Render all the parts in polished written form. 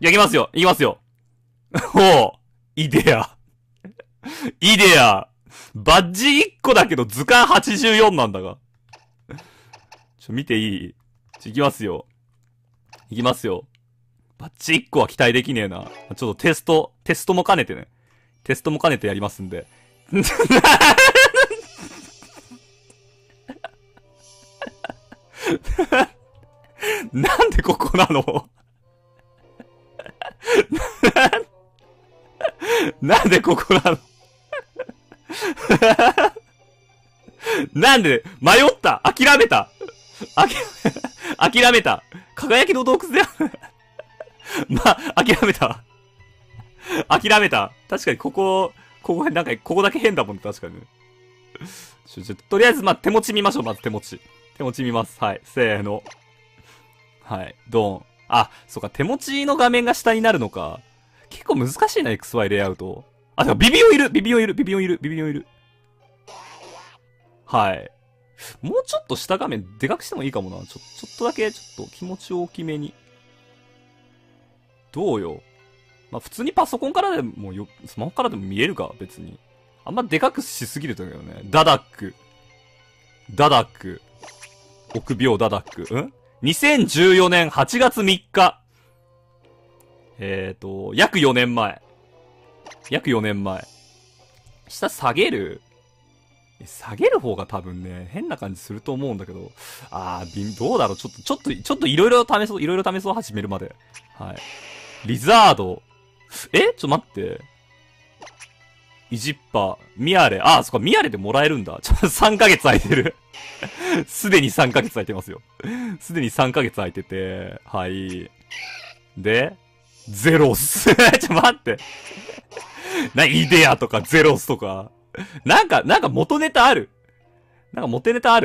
じゃあ行きますよ、行きますよ。おう、イデア。イデア。バッジ1個だけど図鑑84なんだが。ちょ、見ていい？行きますよ。行きますよ。バッジ1個は期待できねえな。ちょっとテストも兼ねてね。テストも兼ねてやりますんで。なんでここなの？なんでここなの？なんで迷った諦めた諦めた輝きの洞窟でまあ、諦めた確かにここなんか、ここだけ変だもんね、確かにね。とりあえず、まあ、手持ち見ましょう、まず手持ち。手持ち見ます。はい。せーの。はい。ドン。あ、そうか、手持ちの画面が下になるのか。結構難しいな、XY レイアウト。あ、でもビビオいる。はい。もうちょっと下画面でかくしてもいいかもな。ちょっとだけ、ちょっと気持ち大きめに。どうよ。まあ、普通にパソコンからでもスマホからでも見えるか、別に。あんまでかくしすぎるとだけどね。ダダック。臆病ダダック。ん？ 2014 年8月3日。約4年前。下下げる？下げる方が多分ね、変な感じすると思うんだけど。どうだろう？ちょっといろいろ試そう、始めるまで。はい。リザード。ちょっと待って。イジッパー、ミアレ。そっか、ミアレでもらえるんだ。3ヶ月空いてる。すでに3ヶ月空いてますよ。すでに3ヶ月空いてて。はい。で、ゼロス。ちょ、待って。イデアとかゼロスとか。なんか元ネタある。元ネタあ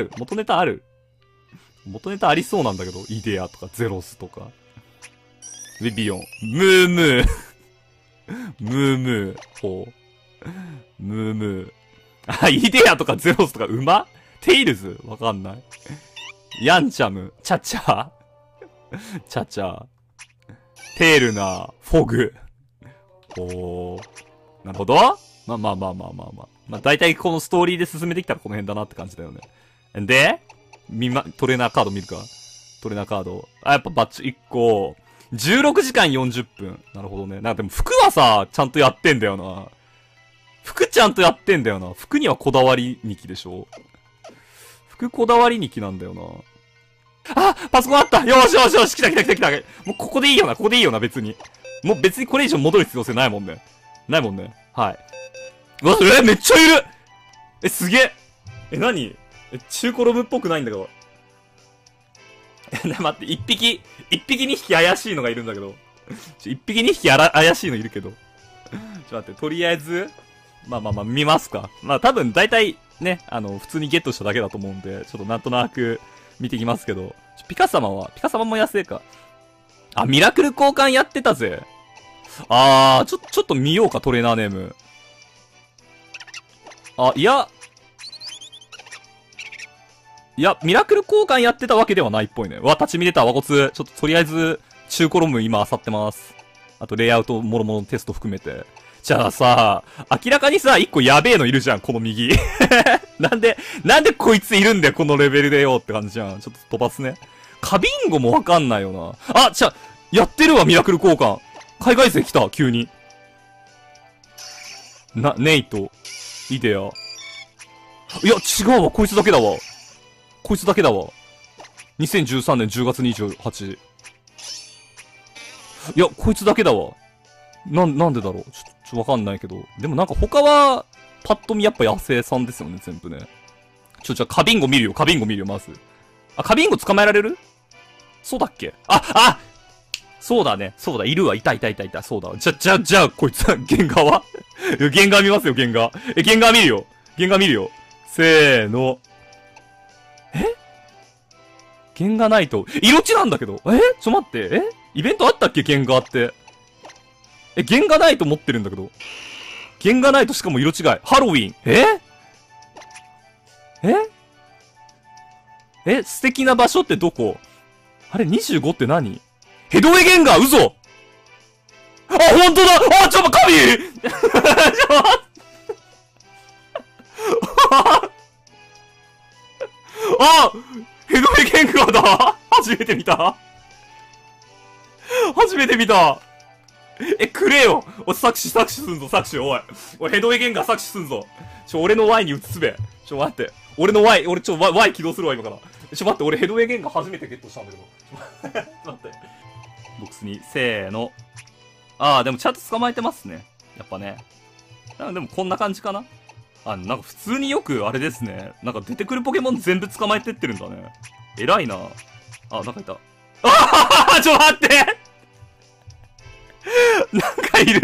りそうなんだけど。イデアとかゼロスとか。ビビヨン。ムームー。ほう。イデアとかゼロスとか馬？テイルズ？わかんない。ヤンチャム。チャチャ。テールナー。フォグ。おー。なるほど。まあ。まあ大体このストーリーで進めてきたらこの辺だなって感じだよね。で、トレーナーカード見るか。やっぱバッチ1個。16時間40分。なるほどね。でも服はさ、ちゃんとやってんだよな。服にはこだわりニキでしょ。服こだわりニキなんだよな。パソコンあったよし来た。もうここでいいよな、別に。もう別にこれ以上戻る必要性ないもんね。はい。うわ、めっちゃいる！すげえ！何？中古ロムっぽくないんだけど。待って、一匹二匹怪しいのがいるんだけど。一匹二匹怪しいのいるけど。ちょっと待って、とりあえず、まあ、見ますか。多分、大体、ね、普通にゲットしただけだと思うんで、ちょっとなんとなく見てきますけど。ピカ様も安いか。ミラクル交換やってたぜ。ちょっと見ようか、トレーナーネーム。いや、ミラクル交換やってたわけではないっぽいね。立ち見れた、和骨。ちょっととりあえず、中古ロム今漁ってます。あと、レイアウト、もろもろのテスト含めて。じゃあさ、明らかにさ、一個やべえのいるじゃん、この右。なんでこいついるんだよ、このレベルでよって感じじゃん。ちょっと飛ばすね。カビンゴもわかんないよな。やってるわ、ミラクル交換。海外勢来た、急に。ネイト、イデア。いや、違うわ、こいつだけだわ。2013年10月28。いや、こいつだけだわ。なんでだろうちょっとわかんないけど。でもなんか他は、パッと見やっぱ野生さんですよね、全部ね。じゃあカビンゴ見るよ、まず。カビンゴ捕まえられる？そうだっけ？そうだね。そうだ、いるわ。いた。そうだ。じゃあ、こいつは、ゲンガは？ゲンガ見ますよ、ゲンガ。ゲンガ見るよ。せーの。ゲンガないと、色地なんだけど。ちょ待って。イベントあったっけゲンガって。ゲンガナイト持ってるんだけど。ゲンガナイトしかも色違い。ハロウィン。素敵な場所ってどこ？あれ、25って何？ヘドウェゲンガー、嘘！ほんとだ。あ、ちょっと神あ、ヘドヘケンガーだ。初めて見た。初めて見た。え、くれよ。お、搾取すんぞ、搾取。おい。おい、ヘドヘケンガー搾取すんぞ。俺の Y に移すべ。ちょ、待って。俺の Y、俺、Y 起動するわ、今から。ちょ、待って、俺ヘドヘケンガー初めてゲットしたんだけど。待って。ボックスに、せーの。ああ、でもちゃんと捕まえてますね。やっぱね。でもこんな感じかな。あ、なんか普通によくあれですね。なんか出てくるポケモン全部捕まえてってるんだね。偉いな。あ、なんかいた。ああ、ちょっと待ってなんかいる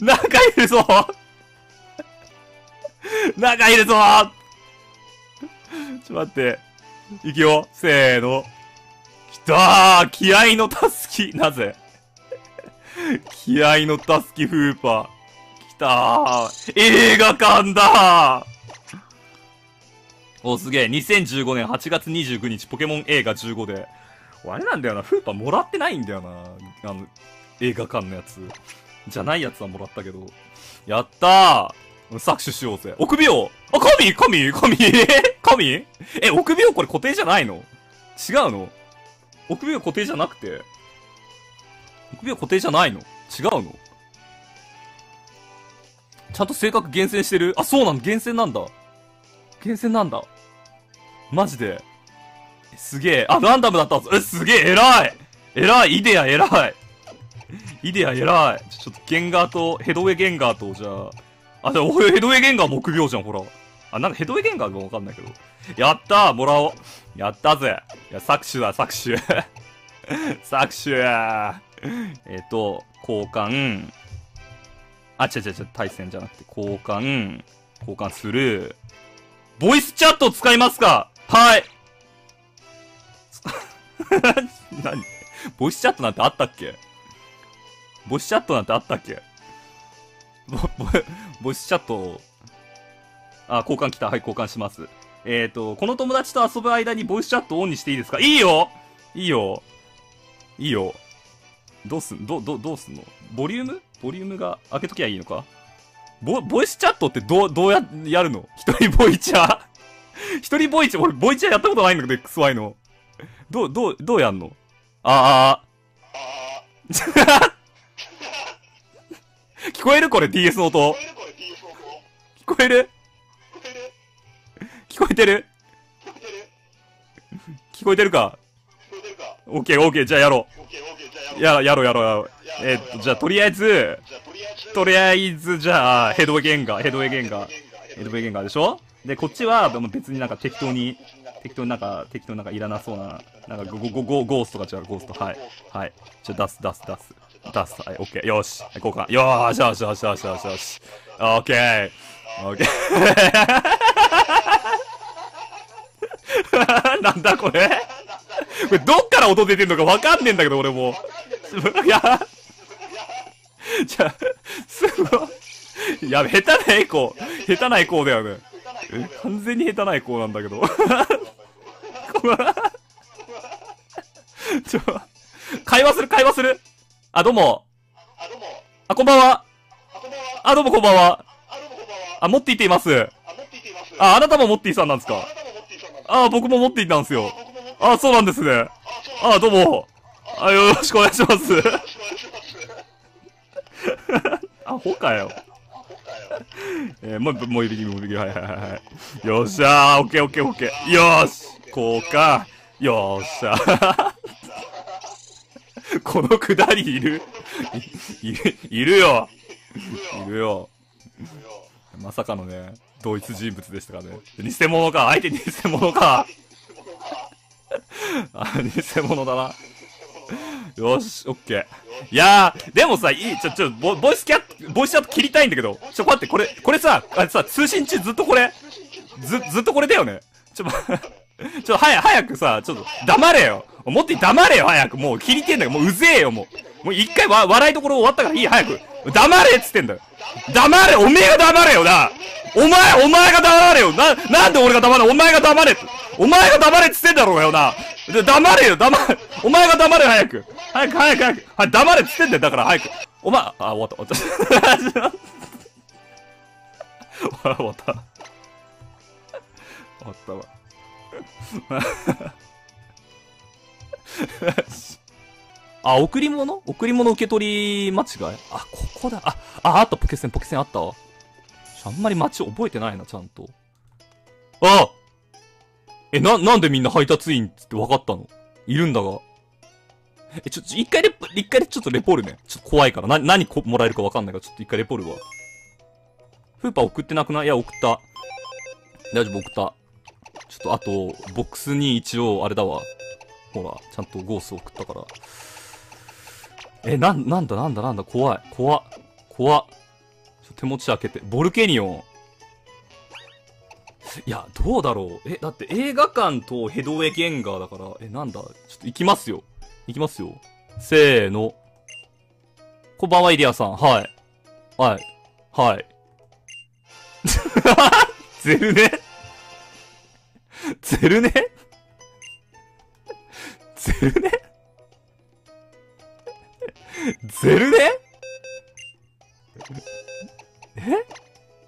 なんかいるぞなんかいるぞちょっと待って。いくよ。せーの。きたー、気合のたすき。なぜ気合のたすきフーパー。きたー。映画館だー。お、すげえ。2015年8月29日、ポケモン映画15で。あれなんだよな。フーパーもらってないんだよな。映画館のやつ。じゃないやつはもらったけど。やったー。搾取しようぜ。臆病。あ、神え、臆病これ固定じゃないの？違うの？臆病固定じゃなくて、臆病固定じゃないの？違うの？ちゃんと性格厳選してる。あ、そうなの。厳選なんだ。厳選なんだ。マジで。すげえ。あ、ランダムだったぞ。え、すげえ。偉い。偉い。イデア偉い。イデア偉い。ちょっとゲンガーと、ヘドウェゲンガーと、じゃあ。あ、じゃあ、俺ヘドウェゲンガーも臆病じゃん、ほら。あ、なんかヘドウェゲンガーがわかんないけど。やったー、もらおう。やったぜ。いや、搾取だ、搾取。搾取。交換。あ、違う、対戦じゃなくて、交換。交換する。ボイスチャットを使いますか？はい。何？ボイスチャットなんてあったっけ？ボイスチャットなんてあったっけ？ボイスチャット。あ、交換来た。はい、交換します。この友達と遊ぶ間にボイスチャットオンにしていいですか？いいよ！いいよ。いいよ。どうすんの？ボリュームが開けときゃいいのか？ボイスチャットってどうやるの？一人ボイチャ一人ボイチャ、俺ボイチャやったことないんだけど、XY の。どうやんの？聞こえる？これ DS の音。聞こえる？聞こえてるか？オッケーオッケー、じゃあやろう。やろう。じゃあとりあえず、じゃあ、ヘドウェゲンガーでしょ？で、こっちは、別になんか適当になんかいらなそうな、なんかゴーストが違う、ゴースト。はい。はい。じゃあ出す。はい、オッケー。よし。行こうか。よーし。オッケー。なんだこれどっから音出てんのかわかんねえんだけど、俺も。いや、じゃあ、すごい。やべ、下手なエコーだよね。完全に下手なエコーなんだけど。会話する。あ、どうも。あ、こんばんは。あ、どうもこんばんは。あ、モッティって言います。あ、あなたもモッティさんなんですか？ああ、僕も持っていたんですよ。ああ、そうなんですね。ああ、どうも。あ、よろしくお願いします。アホかよ。もう指切り。はい。よっしゃー。オッケー。よーし。こうか。よっしゃー。このくだりいるよ。まさかのね。同一人物でしたからね。偽物か。相手偽物か。あ、偽物だな。よし、オッケー。いやー、でもさ、ボイスチャット切りたいんだけど。ちょ、待って、これさ、あれさ、通信中ずっとこれだよね。ちょ、早くさ、ちょっと、黙れよ。もっと黙れよ、早く。もう切りてんだけど、もううぜえよ、もう。もう一回笑いところ終わったからいい、早く。黙れっつってんだよ。黙れ、おめえが黙れよな。お前が黙れよな。なんで俺が黙れ、お前が黙れって。お前が黙れっつってんだろうよな。黙れよ、お前が黙れ、早く。早く。はい、黙れっつってんだよ、だから早く。お前、あ、終わった、終わったわ。あ、贈り物受け取り間違い、あ、ここだ。あとポケセンあったわ。あんまり街覚えてないな、ちゃんと。あえ、なんでみんな配達員って分かったのいるんだが。え、ちょ、一回ちょっとレポールね。ちょっと怖いから。何もらえるか分かんないから、ちょっと一回レポールは。フーパー送ってなくない？いや、送った。大丈夫、送った。ちょっと、あと、ボックスに一応、あれだわ。ほら、ちゃんとゴース送ったから。え、なんだ、怖っ。手持ち開けて、ボルケニオン。いや、どうだろう。え、だって映画館とヘドウェゲンガーだから、え、なんだ、ちょっと行きますよ。せーの。こんばんは、イリアさん。はい。ゼルネえ？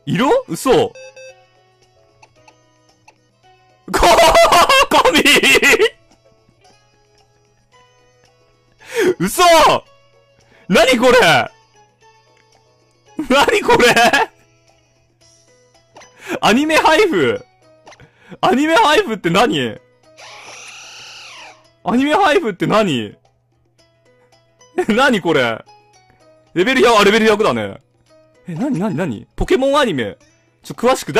色？嘘。コミ嘘！何これアニメ配布って何何これレベル100、あ、レベル100だね。え、なにポケモンアニメ。誰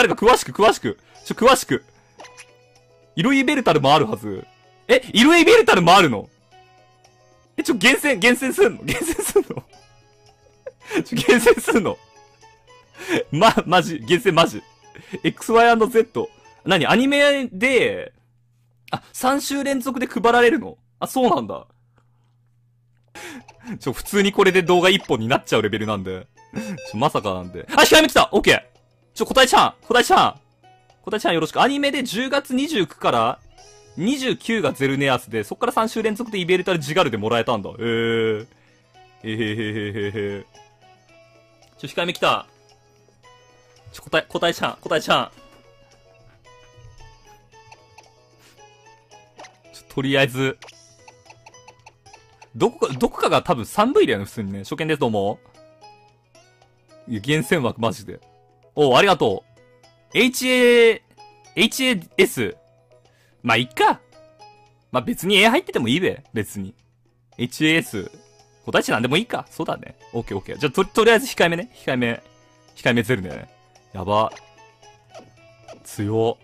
か詳しく。イロイベルタルもあるはず。え、イロイベルタルもあるの？え、厳選すんのマジ。XY&Z。何アニメで、あ、3週連続で配られるの？あ、そうなんだ。普通にこれで動画1本になっちゃうレベルなんで。まさかなんで。あ、控えめ来た！ OK！ 小田井ちゃんよろしく。アニメで10月29から29がゼルネアスで、そっから3週連続でイベルタルジガルでもらえたんだ。えへへ。控えめ来た。小田井ちゃん。とりあえず、どこかが多分3Vだよね、普通にね。初見です、どうも。いや、厳選枠、マジで。お、ありがとう。HAS。まあ、いっか。まあ、別に A 入っててもいいべ。別に。HAS。答えちなんでもいいか。そうだね。OK。じゃあ、とりあえず控えめね。控えめゼルね。やば。強。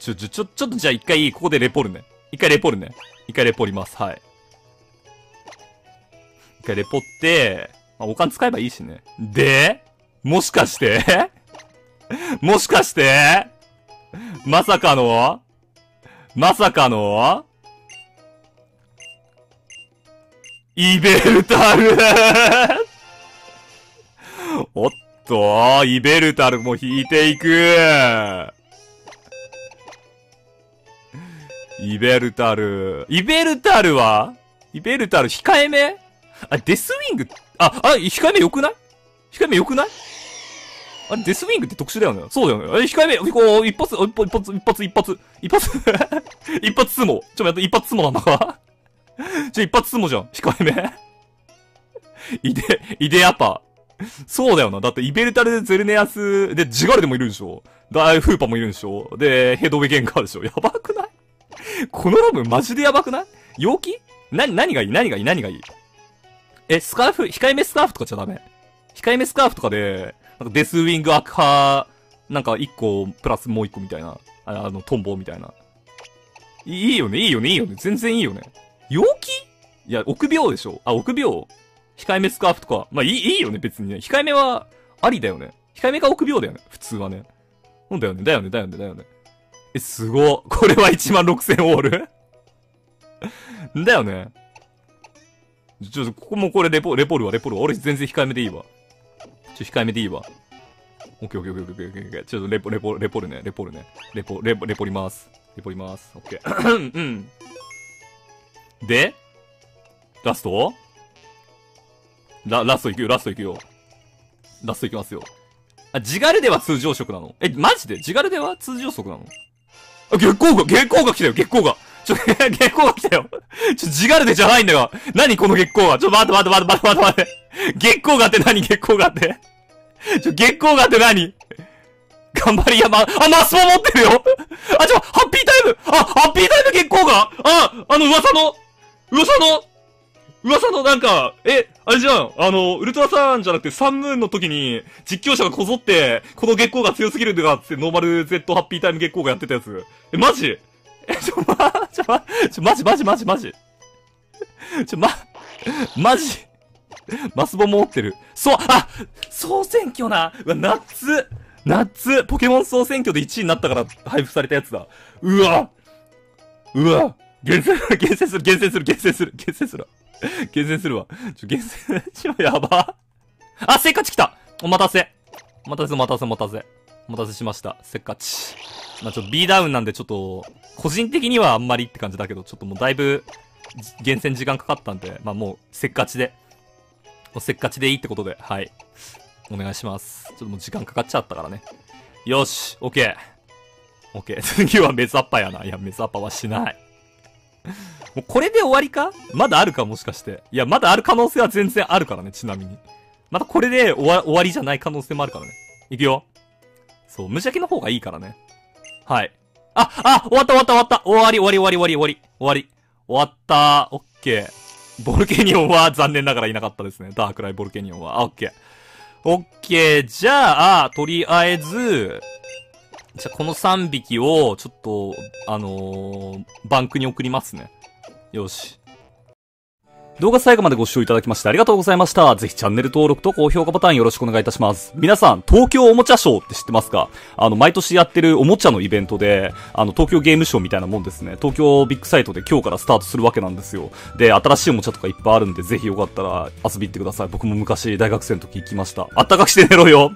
ちょっとじゃあ一回、ここでレポるね。一回レポります。はい。一回レポって、まあ、お金使えばいいしね。で、もしかしてまさかのイベルタルおっと、イベルタルも引いていく。イベルタル控えめ？あ、デスウィング、あ、控えめ良くない？あれ、デスウィングって特殊だよね。そうだよね。あれ、控えめ、こう、一発、一発相撲。ちょっと待って、一発相撲なんだかじゃ、一発相撲じゃん。控えめイデアパ。そうだよな。だって、イベルタル、ゼルネアス、で、ジガルでもいるんでしょ。フーパもいるんでしょ。で、ヘドウェゲンガーでしょ。やばくないこのラム、マジでやばくない陽気何がいいえ、スカーフ、控えめスカーフとかじゃダメ。控えめスカーフとかで、なんかデスウィングアクハー、なんか一個、プラスもう一個みたいな。トンボみたいな。いいよね。全然いいよね。陽気？いや、臆病でしょ。あ、臆病。控えめスカーフとか。まあ、いいよね、別にね。控えめは、ありだよね。控えめが臆病だよね。普通はね。そうだよね。だよね。え、すご。これは16000オールだよね。ちょっと、ここもこれレポルは。俺全然控えめでいいわ。控えめでいいわ。オッケーオッケーオッケーオッケーオッケー。ちょっとレポルね。レポります。オッケー。うん。でラストいくよ。ラストいきますよ。あ、地軽では通常色なの？え、マジで？地軽では通常色なの？あ、月光が来たよ、月光が。月光が来たよ。地軽でじゃないんだよ。何この月光が。待って。月光がって何？月光がって何？頑張りやま、あ、マスボ持ってるよ。あ、ちょ、ハッピータイム月光が。あ、噂のなんか、あれじゃん、ウルトラサンじゃなくてサンムーンの時に、実況者がこぞって、この月光が強すぎるんだって、ノーマル Z ハッピータイム月光がやってたやつ。え、マジ？え、マジ。マスボ持ってる。総選挙な。うわ、夏ポケモン総選挙で1位になったから配布されたやつだ。うわ。厳選するわ。やば。あ、せっかち来た。お待たせしました。せっかち。まあ、ちょっと B ダウンなんでちょっと、個人的にはあんまりって感じだけど、ちょっともうだいぶ、厳選時間かかったんで、まあ、もう、せっかちでいいってことで、はい。お願いします。ちょっともう時間かかっちゃったからね。よし、オッケー。次はメスアッパーやな。いや、メスアッパーはしない。もうこれで終わりか？まだあるかもしかして。いや、まだある可能性は全然あるからね、ちなみに。まだこれで終わりじゃない可能性もあるからね。いくよ。そう、無邪気の方がいいからね。はい。終わった。終わった。オッケー。ボルケニオンは残念ながらいなかったですね。ダークライボルケニオンは。あ、オッケー。じゃあ、とりあえず、じゃあこの3匹を、ちょっと、バンクに送りますね。よし。動画最後までご視聴いただきましてありがとうございました。ぜひチャンネル登録と高評価ボタンよろしくお願いいたします。皆さん、東京おもちゃショーって知ってますか？毎年やってるおもちゃのイベントで、東京ゲームショーみたいなもんですね。東京ビッグサイトで今日からスタートするわけなんですよ。で、新しいおもちゃとかいっぱいあるんで、ぜひよかったら遊び行ってください。僕も昔大学生の時行きました。あったかくして寝ろよ。